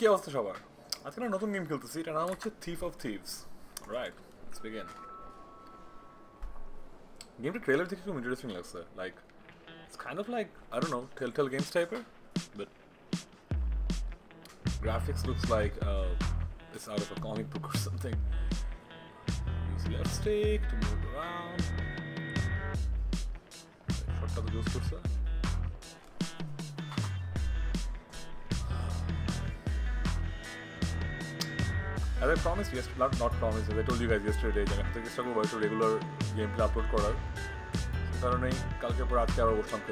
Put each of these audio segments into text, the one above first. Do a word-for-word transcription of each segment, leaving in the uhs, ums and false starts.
কি অবস্থা সবার? আজকে আমরা নতুন গেম খেলতেছি, এটার নাম হচ্ছে Thief of Thieves. Right, let's begin. গেমটা ট্রেলার দেখে খুব ইন্টারেস্টিং লাগছে. Like it's kind of like I don't know, Telltale Games type, but graphics looks like uh, it's out of a comic book or something. Use left stick to move around. Shortcut to use cursor. As I promised yesterday, not, not promised, as I told you guys yesterday, I have to just talk about regular gameplay upload korar. So কারণে কালকে পর আজকে আবার বসলাম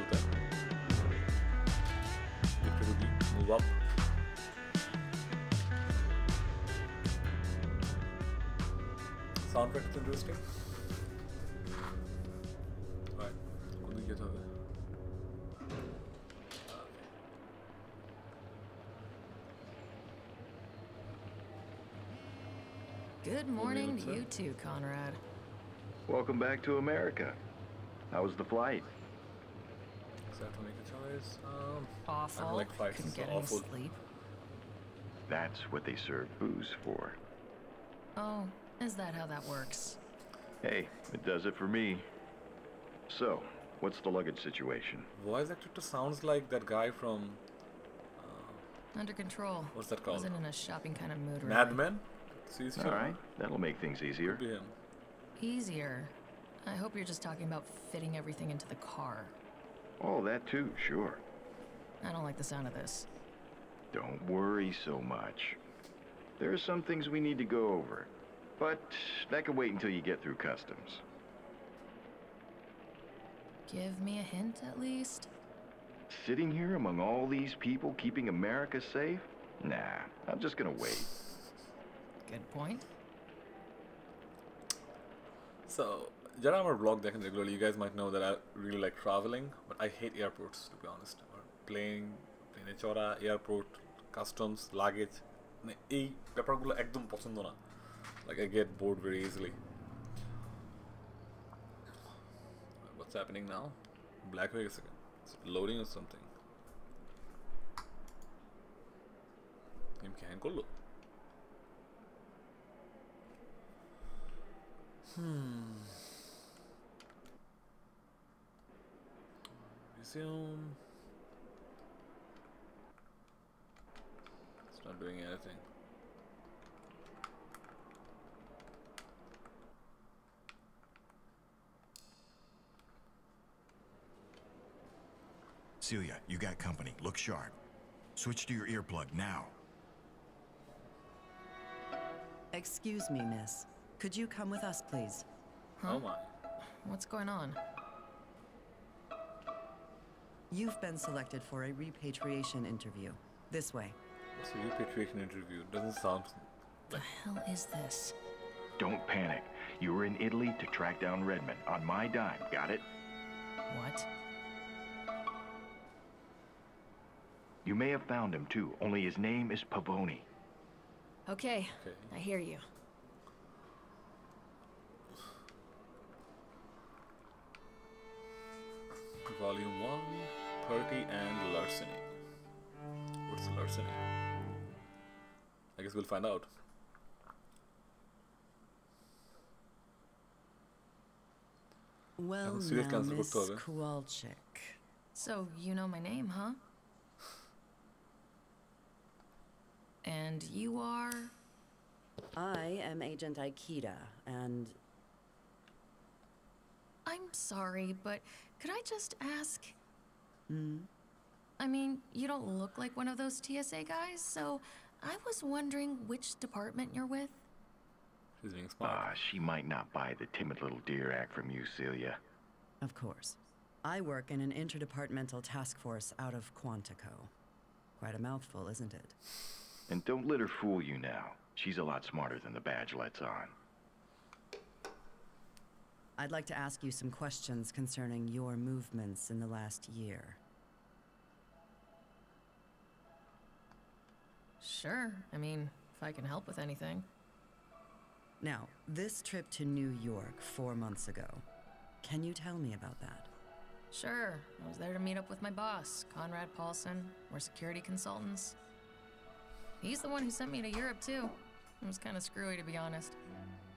খেলতে। Move up. Sound effect is interesting. Right, কোন দিকে যেতে হবে? Good morning to you too, Conrad. Welcome back to America. How was the flight? Does that have to make a choice? Um, awful. I don't like flights. Couldn't get any sleep. That's what they serve booze for. Oh, is that how that works? Hey, it does it for me. So, what's the luggage situation? Voice actor sounds like that guy from... Uh, Under Control. What's that called? Wasn't in a shopping kind of mood. Mad Men? All right, that'll make things easier. Easier? I hope you're just talking about fitting everything into the car. Oh, that too, sure. I don't like the sound of this. Don't worry so much. There are some things we need to go over, but that can wait until you get through customs. Give me a hint, at least? Sitting here among all these people keeping America safe? Nah, I'm just gonna wait. Good point. So, Jara, I'm a vlog that I can regularly. You guys might know that I really like traveling, but I hate airports, to be honest. Or plane, plane chora, airport, customs, luggage. Like, I get bored very easily. What's happening now? Black wait a second. Is it loading or something? You can go look. Hmm. Resume. It's not doing anything. Celia, you got company. Look sharp. Switch to your earplug now. Excuse me, miss. Could you come with us, please? Huh? Oh my. What's going on? You've been selected for a repatriation interview. This way. What's a repatriation interview? Doesn't sound... The hell is this? Don't panic. You were in Italy to track down Redmond on my dime. Got it? What? You may have found him, too. Only his name is Pavoni. Okay. Okay. I hear you. Volume one, Purty and Larceny. What's Larceny? I guess we'll find out. Well, now, Miss Kowalczyk. So, you know my name, huh? And you are? I am Agent Aikida, and... I'm sorry, but... Could I just ask? Mm. I mean, you don't look like one of those T S A guys, so I was wondering which department you're with. She's being smart. Ah, she might not buy the timid little deer act from you, Celia. Of course. I work in an interdepartmental task force out of Quantico. Quite a mouthful, isn't it? And don't let her fool you now. She's a lot smarter than the badge lets on. I'd like to ask you some questions concerning your movements in the last year. Sure. I mean, if I can help with anything. Now, this trip to New York four months ago. Can you tell me about that? Sure. I was there to meet up with my boss, Conrad Paulson. We're security consultants. He's the one who sent me to Europe, too. It was kind of screwy, to be honest.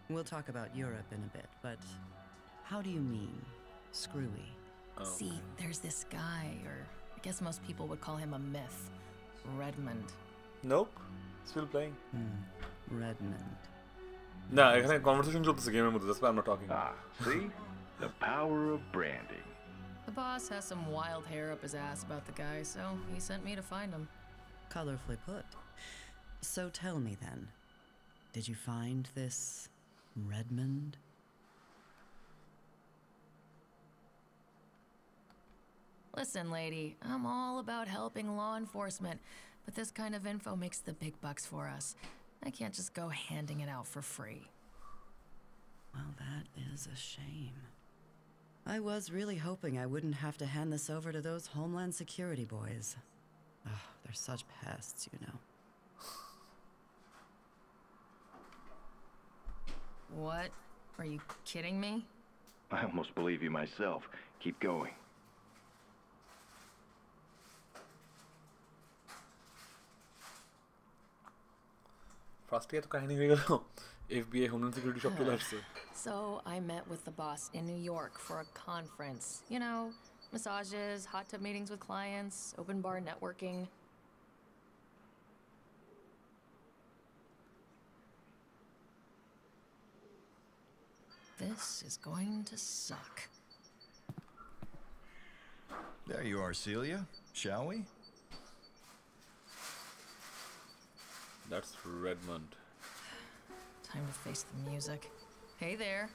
We'll talk about Europe in a bit, but how do you mean screwy? Oh. See, there's this guy, or I guess most people would call him a myth. Redmond. Nope. Still playing. Hmm. Redmond. Nah, I think conversation is the game. That's why I'm not talking. Ah, see? The power of branding. The boss has some wild hair up his ass about the guy, so he sent me to find him. Colorfully put. So tell me then, did you find this Redmond? Listen, lady, I'm all about helping law enforcement, but this kind of info makes the big bucks for us. I can't just go handing it out for free. Well, that is a shame. I was really hoping I wouldn't have to hand this over to those Homeland Security boys. Ugh, they're such pests, you know. What? Are you kidding me? I almost believe you myself. Keep going. So I met with the boss in New York for a conference. You know, massages, hot tub meetings with clients, open bar networking. This is going to suck. There you are, Celia. Shall we? That's Redmond. Time to face the music. Hey there.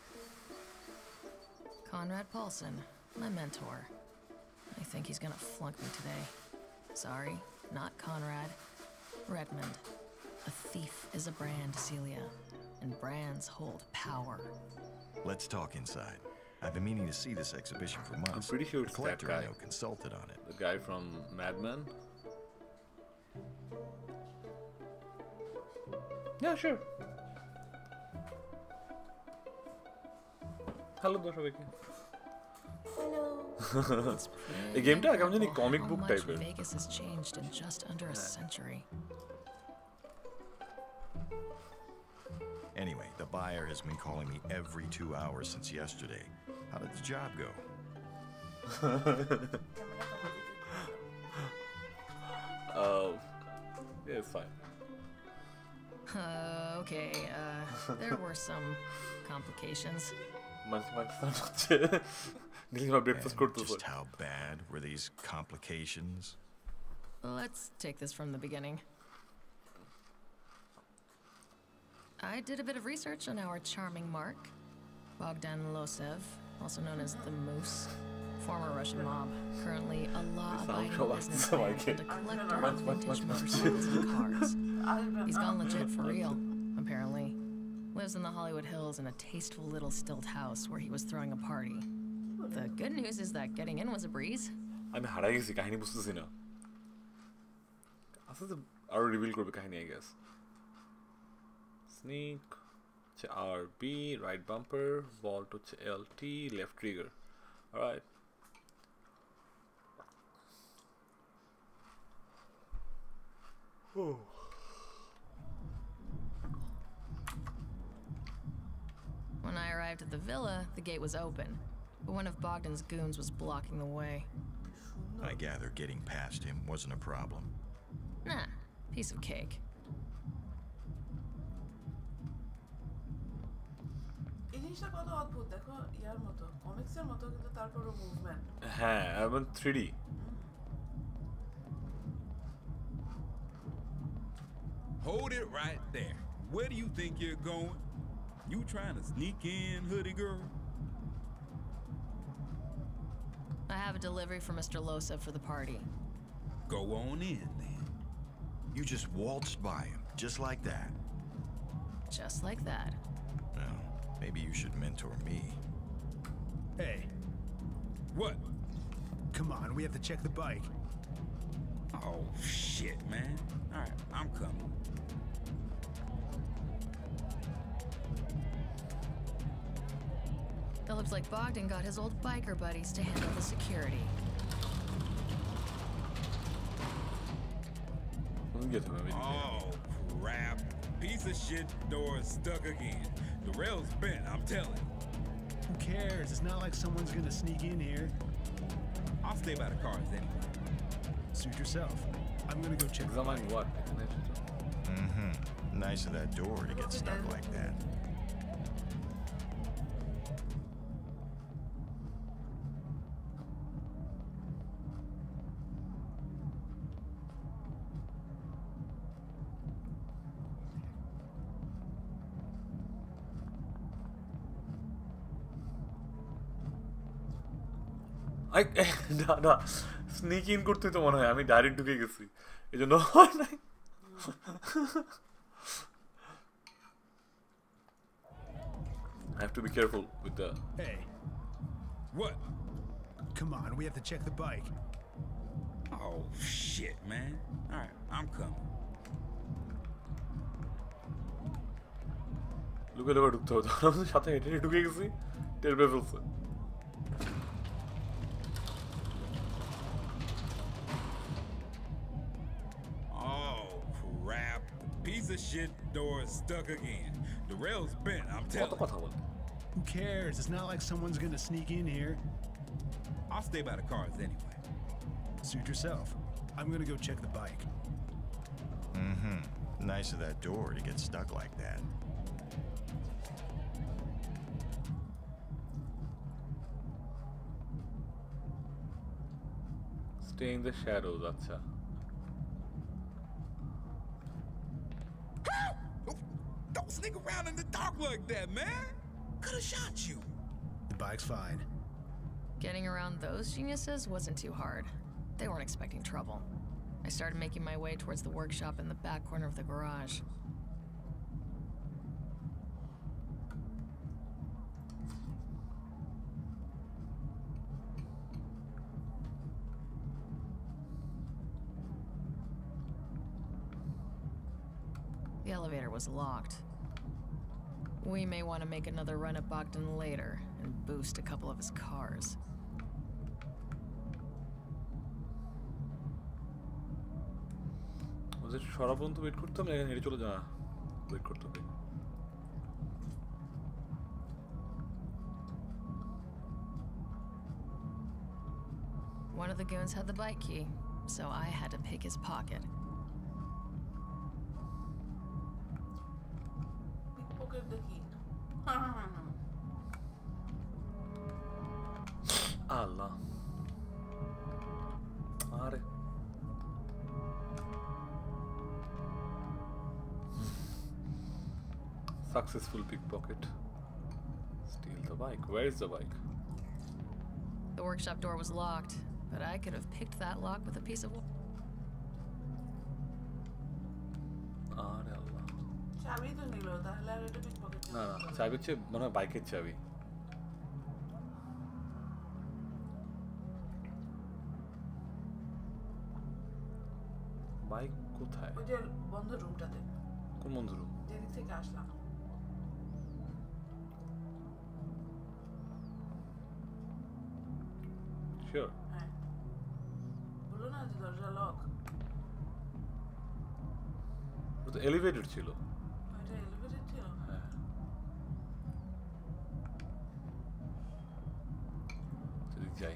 Conrad Paulson, my mentor. I think he's gonna flunk me today. Sorry, not Conrad. Redmond. A thief is a brand, Celia. And brands hold power. Let's talk inside. I've been meaning to see this exhibition for months. I'm pretty sure it's that guy. I consulted on it. The guy from Mad Men? Yeah, sure. Hello, Doshawiki. Hello. It's a game tag. I'm just a comic book type. How much Vegas has changed in just under a century. Anyway, the buyer has been calling me every two hours since yesterday. How did the job go? Oh, yeah, it's fine. Uh, okay, uh, there were some complications. Just how bad were these complications? Let's take this from the beginning. I did a bit of research on our charming mark, Bogdan Losev, also known as the Moose, former Russian mob, currently a law-abiding businessman and a collector of vintage motorcycles and cars. He's gone legit for real, apparently. Lives in the Hollywood Hills in a tasteful little stilt house where he was throwing a party. The good news is that getting in was a breeze. I'm hiding this story. I don't see it. After the, I reveal the story, I guess. Sneak, R B, right bumper, wall to L T, left trigger. All right. Whew. When I arrived at the villa, the gate was open, but one of Bogdan's goons was blocking the way. I gather getting past him wasn't a problem. Nah, piece of cake. Hey, I went three D. Hold it right there. Where do you think you're going? You trying to sneak in, hoodie girl? I have a delivery for Mister Losa for the party. Go on in, then. You just waltzed by him, just like that. Just like that. Well, maybe you should mentor me. Hey. What? Come on, we have to check the bike. Oh, shit, man. All right, I'm coming. It looks like Bogdan got his old biker buddies to handle the security. Oh, rap. Piece of shit door stuck again. The rail's bent, I'm telling. Who cares? It's not like someone's gonna sneak in here. I'll stay by the cars anyway. Suit yourself. I'm gonna go check. Mm-hmm. Nice of that door to get stuck like that. I no no sneak in করতে তো মনে হয় আমি direct ঢুকে গেছি এজন্য নাই I have to be careful with the Hey what Come on we have to check the bike Oh shit man All right I'm coming Look at ঢুকতে হতো আমি সাথে হেঁটে ঢুকে গেছি টের পেয়ে ফেলছে Piece of shit door stuck again. The rail's bent, I'm telling you. Who cares? It's not like someone's gonna sneak in here. I'll stay by the cars anyway. Suit yourself. I'm gonna go check the bike. Mm-hmm. Nice of that door to get stuck like that. Stay in the shadows, acha. Don't sneak around in the dark like that, man. Could have shot you. The bike's fine. Getting around those geniuses wasn't too hard. They weren't expecting trouble. I started making my way towards the workshop in the back corner of the garage. The elevator was locked. We may want to make another run at Bogdan later and boost a couple of his cars. Was it Shorabon to wait for them? I didn't wait for them. One of the goons had the bike key, so I had to pick his pocket. Allah. Are. Successful pickpocket. Steal the bike. Where is the bike? The workshop door was locked, but I could have picked that lock with a piece of wood. Are Allah. Chabi to nilo tahle eta pickpocket. Na na, chabi che mane bike er chabi. Bike কোথায় ওই যে বন্ধ রুমটাতে কোন বন্ধ room যেদিক থেকে আসলাম Sure হ্যাঁ বলো না যে দরজা লক ওটা এলিভেটর ছিল ওটা এলিভেটর ছিল হ্যাঁ চল যাই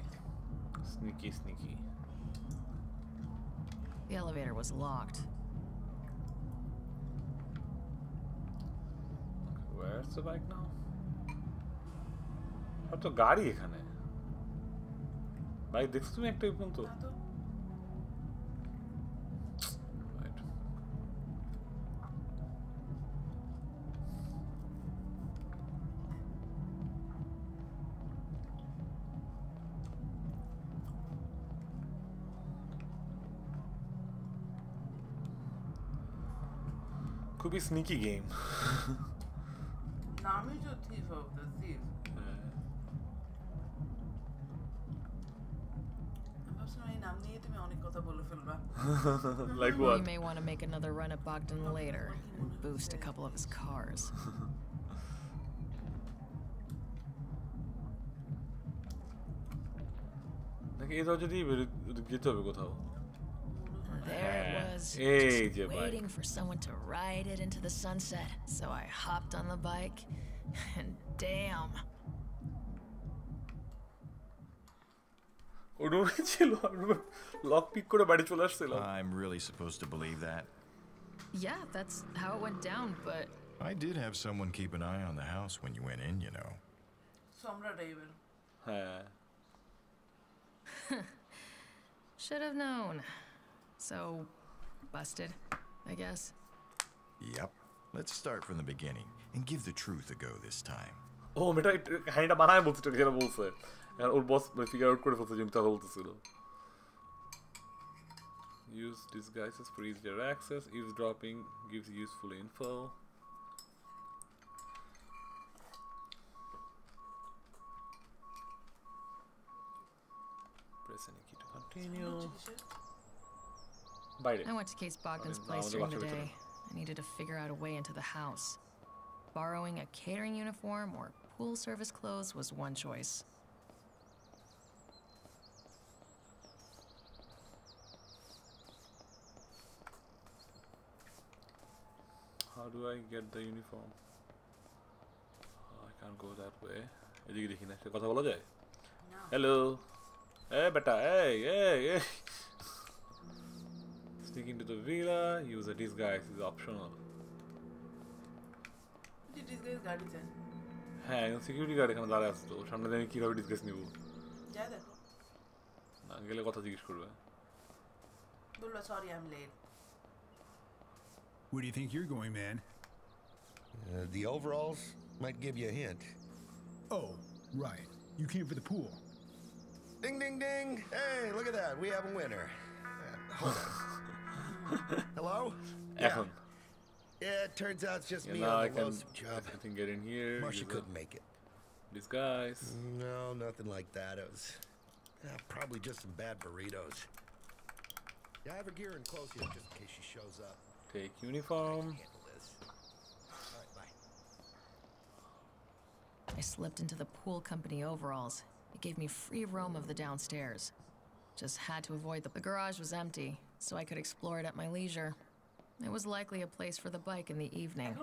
sneaky sneaky The elevator was locked. Where's the bike now? What the car is here? Bike, did you make it open? Right. Could be sneaky game. Name is Thief of Thieves. Like what? We may want to make another run at Bogdan later and boost a couple of his cars. Like, it's already. It's getting over. There it was, hey, just dear waiting buddy. for someone to ride it into the sunset. So I hopped on the bike, and damn. I'm really supposed to believe that? Yeah, that's how it went down, but... I did have someone keep an eye on the house when you went in, you know. Somra David. Should have known. So, busted, I guess. Yep. Let's start from the beginning and give the truth a go this time. Oh, meta kinda banana bolche to jena bolche. And old boss figure out kore bolche je meta bolchilo. Use disguises for easier access. Eavesdropping gives useful info. Press any key to continue. I went to Case Bogdan's place during the day. I needed to figure out a way into the house. Borrowing a catering uniform or pool service clothes was one choice. How do I get the uniform? Oh, I can't go that way. Hello. Hey, beta. Hey, hey, hey. Sneak into the villa, use a disguise is optional. What is disguise guard? Hey, no security guard ekhane dara asto. Samne jani kibhabe disguise nibo? Ja dekho. Na gele kotha jiggesh korbe. Bollo sorry I'm late. Where do you think you're going, man? Uh, the overalls might give you a hint. Oh, right. You came for the pool. Ding ding ding. Hey, look at that. We have a winner. Uh, hold on. Hello? Yeah. Yeah, it turns out it's just yeah, me on the Losev job. I can get in here. Marsha couldn't make it. Disguise. No, nothing like that. It was uh, probably just some bad burritos. Yeah, I have a gear in close here just in case she shows up. Take uniform. I slipped into the pool company overalls. It gave me free roam of the downstairs. Just had to avoid the, the garage was empty, so I could explore it at my leisure. It was likely a place for the bike in the evening.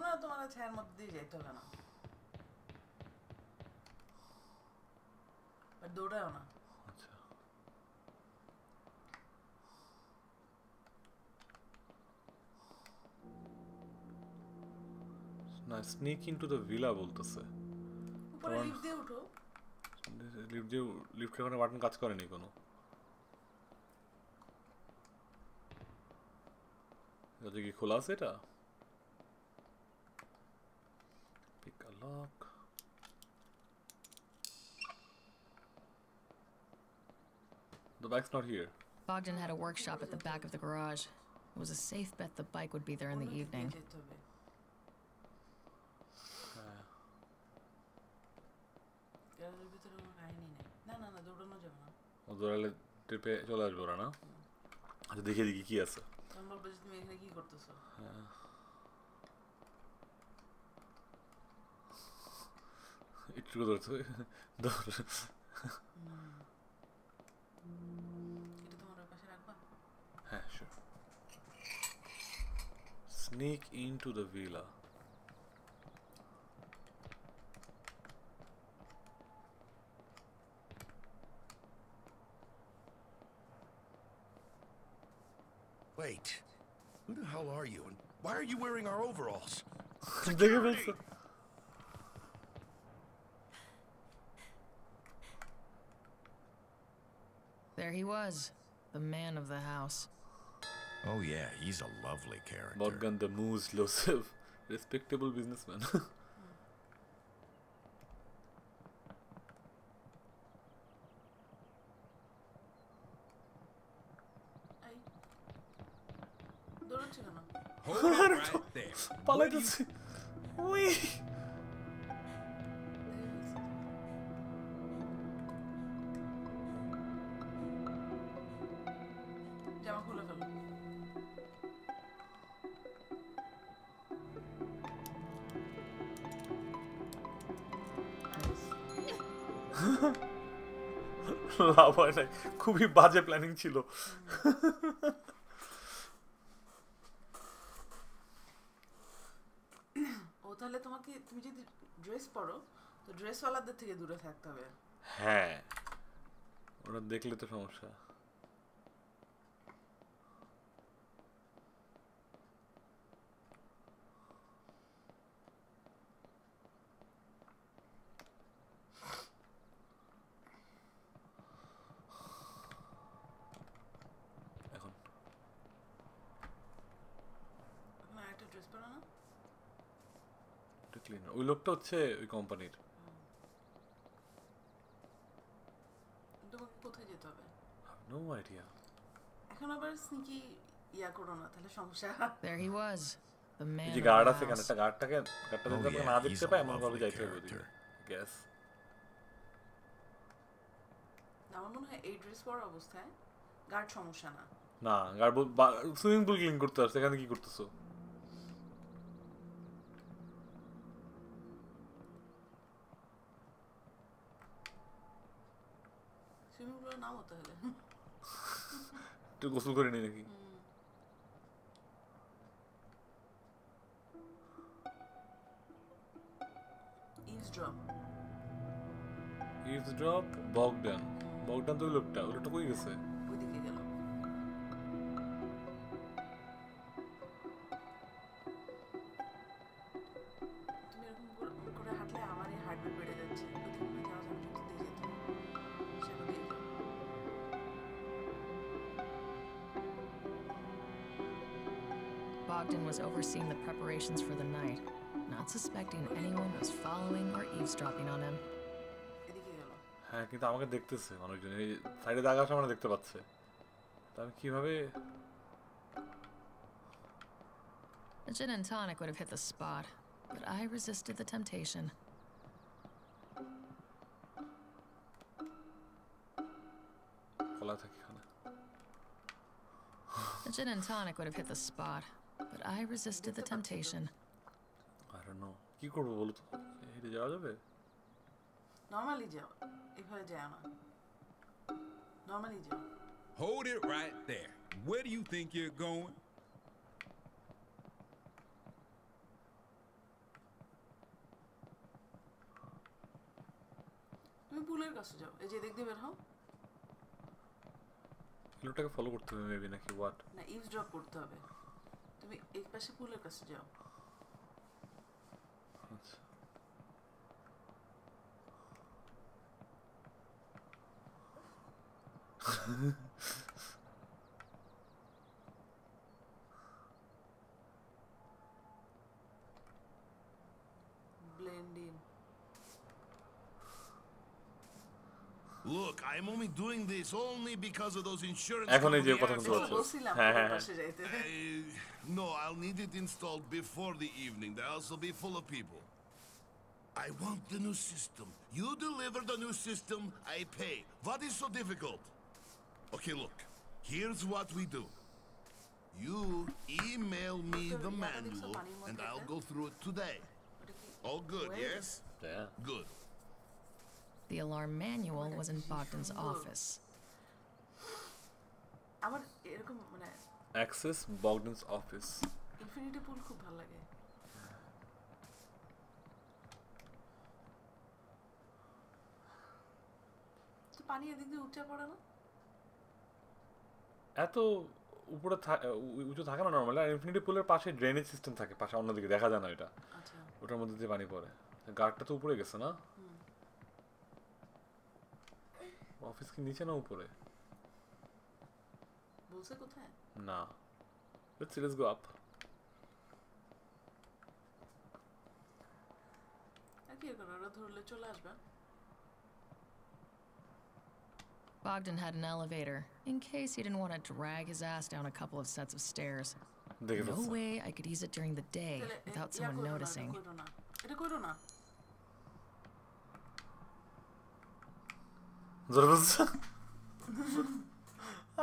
Now sneak into the villa. Did you open it? Pick a lock. The bike's not here. Bogdan had a workshop at the back of the garage. It was a safe bet the bike would be there in the evening. Okay. Number budget me ekhane ki kortecho ha it to do do eta tomar pashe rakhba ha sure sneak into the villa Wait, who the hell are you, and why are you wearing our overalls? There he was, the man of the house. Oh yeah, he's a lovely character. Bogdan the Moose Losev, respectable businessman. What you... Wee. Lava, like, could be budget planning chilo. তাহলে তোমাকে তুমি যদি dress পরো তো dress ওয়ালাদের থেকে দূরে থাকতে হবে হ্যাঁ ওরা দেখলে তো সমস্যা We looked at the company. No idea. There he was. The man. The guard of the house. Oh, yeah, he's a lovely character. Yes. Now I'm going to address for Augusta. Guard Shamushana. Nah, guard swimming pool link good to us. Second key good to so. To go through anything. Eavesdrop. Eavesdrop, Bogdan. Bogdan, you looked out. What did you say? Was overseeing the preparations for the night, not suspecting anyone was following or eavesdropping on him. হ্যাঁ কিন্তু আমাকে দেখতেছে মানুষজন এই সাইডে দাগার সামনে দেখতে পাচ্ছে তাহলে কিভাবে A gin and tonic would have hit the spot, but I resisted the temptation. A gin and tonic would have hit the spot. But I resisted the temptation. I don't know. Ki korbo bolo to? Hete jawa jabe? Normally jao. Ebhabe jao na. Normally jao. Hold it right there. Where do you think you're going? Tumi pooler kache jao. Ei je dekte ber hao. Lotake follow korte hobe maybe naki what? Na eavesdrop korte hobe. তুমি এক পাশে পুলের কাছে যাও আচ্ছা blend in Look, I'm only doing this only because of those insurance companies. No, I'll need it installed before the evening. The house will be full of people. I want the new system. You deliver the new system, I pay. What is so difficult? Okay, look. Here's what we do. You email me the manual, and I'll go through it today. All good, yes? Yeah. Good. The alarm manual was in Bogdan's office. Access Bogdan's office. Infinity pool khub bhalo lage. To pani edik diye uche pore na. Eto upore ucho thake na normal R infinity pool er pashe drainage system thake pashe onno dike dekha jana eta. Acha. Otar moddhe diye pani pore. Guard ta to upore geche na. Office ki niche na upore. Bolse kothay? No. Let's see, let's go up. Bogdan had an elevator, in case he didn't want to drag his ass down a couple of sets of stairs. No way I could use it during the day without someone noticing.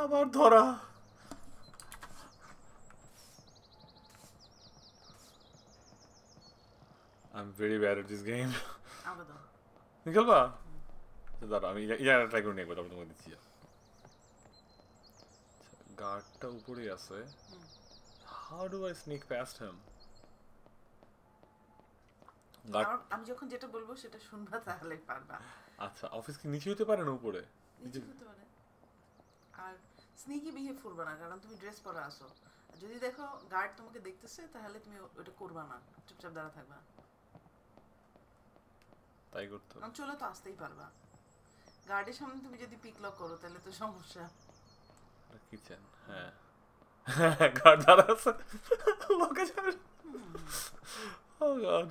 About Dora. I'm very bad at this game. Nikal ba? Dara, I mean, yeah, try to Nikal. But I'm not going to do it. Guard ta upore ache. How do I sneak past him? আমি যখন যেটা বলবো সেটা শুনবা তাহলেই পারবা। আচ্ছা, office কি নিচে হতে পারে না উপরে? নিচে হতে পারে। আর স্নিকি বিহেভ করবা না, কারণ তুমি ড্রেস পরে আসো। যদি দেখো গার্ড তোমাকে দেখতেছে তাহলে তুমি ওটা করবা না, চুপচাপ দাঁড়া থাকবা। তাই করতে হবে। চলে তো আসতেই পারবা। গার্ডের সামনে তুমি যদি পিক লক করো তাহলে তো সমস্যা। কিচেন, হ্যাঁ গার্ড দাঁড়া আছে, লক আছে। ও গড,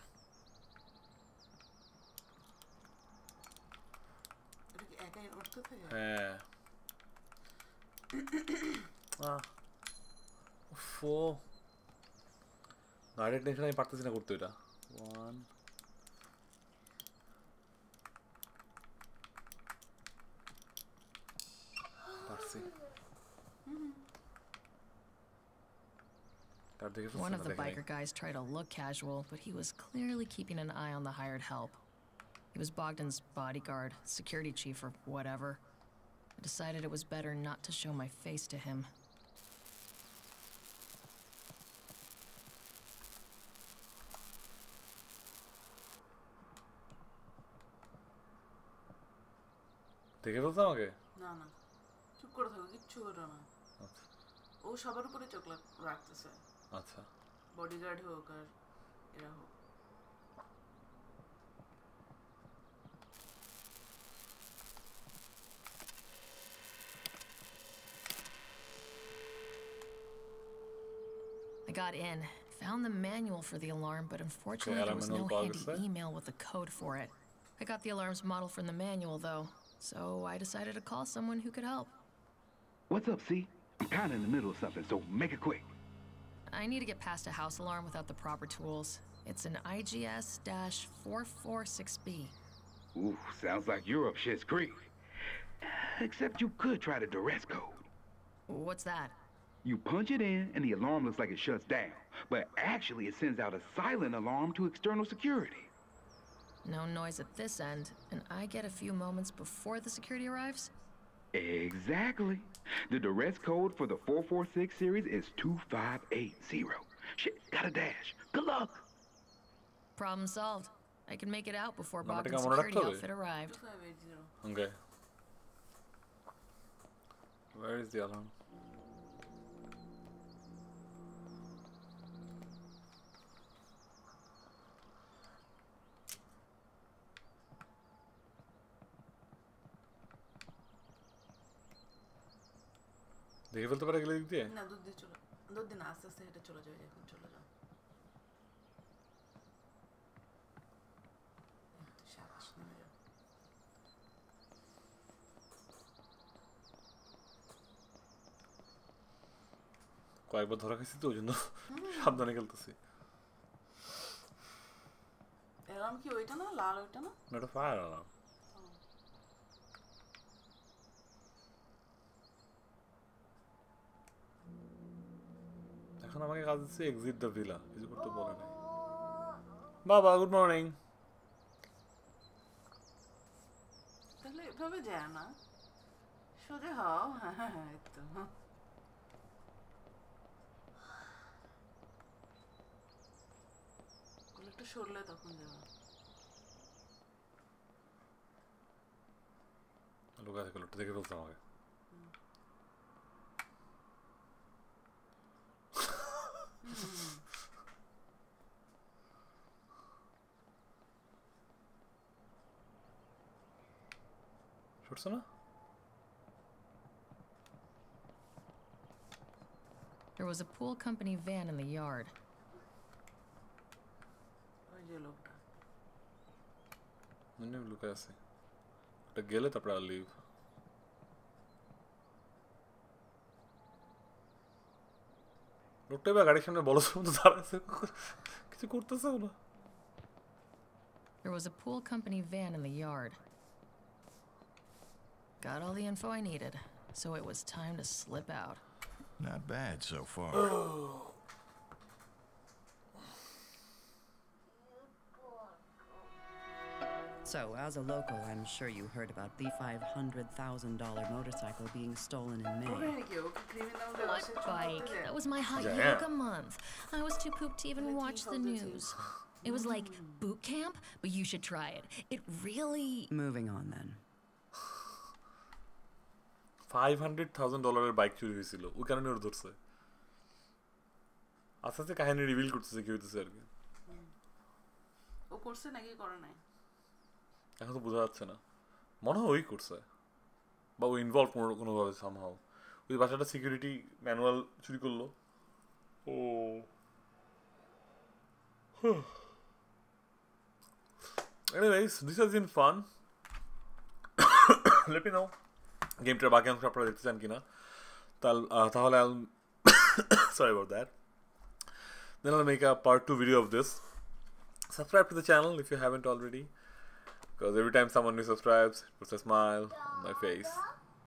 একাই উঠতে থাকে। হ্যাঁ, ফো গাড়ির টেনশন আমি পারতেছি না করতে। এটা ওয়ান পারছি। One of the biker guys tried to look casual, but he was clearly keeping an eye on the hired help. He was Bogdan's bodyguard, security chief, or whatever. I decided it was better not to show my face to him. Take it from me? No, no. Chup kore thako, kichu koro na. O shobar upore chocolate rakhteche. আচ্ছা, bodyguard হোক আর এরা হোক। I got in, found the manual for the alarm, but unfortunately there was no handy email with the code for it. I got the alarm's model from the manual though, so I decided to call someone who could help. What's up, C? I'm kinda in the middle of something, so make it quick. I need to get past a house alarm without the proper tools. It's an I G S four forty-six B. Ooh, sounds like you're up shit's creek. Except you could try the duress code. What's that? You punch it in and the alarm looks like it shuts down, but actually it sends out a silent alarm to external security. No noise at this end, and I get a few moments before the security arrives? Exactly. The duress code for the four forty-six series is two five eight zero. Shit, got a dash. Good luck. Problem solved. I can make it out before Bogdan's security outfit arrived. Okay. Where is the alarm? দেখে ফেলতে পারে গেলে দিক দিয়ে না, দুধ দিয়ে চলো। দুধ দিন আস্তে আস্তে হেঁটে চলে যাবে। এখন চলে যাও। কয়েকবার ধরা খেয়েছি তো, ওই জন্য সাবধানে খেলতেছি। এলাম কি ওইটা না, লাল ওইটা না, ওটা ফায়ার এলাম। এখন আমাকে কাজ হচ্ছে এক্সিট দ্য ভিলা, কিছু করতে বলে নাই। বাবা গুড মর্নিং। তাহলে এভাবে যায় না, সোজা হও। হ্যাঁ, তো একটু সরলে তখন যাবো। লোকা থেকে লোকটা দেখে বলতো আমাকে। সরছ না? There was a pool company van in the yard. ওই যে লোকটা মনে লুকা আছে, ওটা গেলে তারপরে লিভ। লোকটা গাড়ির সামনে বলস মতো দাঁড়াচ্ছে, কিছু করতেছে না। There was a pool company van in the yard. Got all the info I needed, so it was time to slip out. Not bad so far. Oh. So, as a local, I'm sure you heard about the five hundred thousand dollar motorcycle being stolen in May. What bike? That was my hot yeah. yoga month. I was too pooped to even watch the news. It was like boot camp, but you should try it. It really... Moving on then. five hundred thousand dollar bike চুরি হয়েছিল ওই কারণে ওর ধরছে আস্তে আস্তে কাহিনী reveal করতেছে কি হইতেছে আর কি ও করছে নাকি করে নাই এখন তো বোঝা যাচ্ছে না মনে হয় ওই করছে বা ও ইনভলভ কোনো ভাবে somehow ওই বাচ্চাটা সিকিউরিটি ম্যানুয়াল চুরি করলো ও Anyways, this has been fun. Let me know Game to back and project and kina. I'll sorry about that. Then I'll make a part two video of this. Subscribe to the channel if you haven't already. Because every time someone new subscribes, it puts a smile on my face.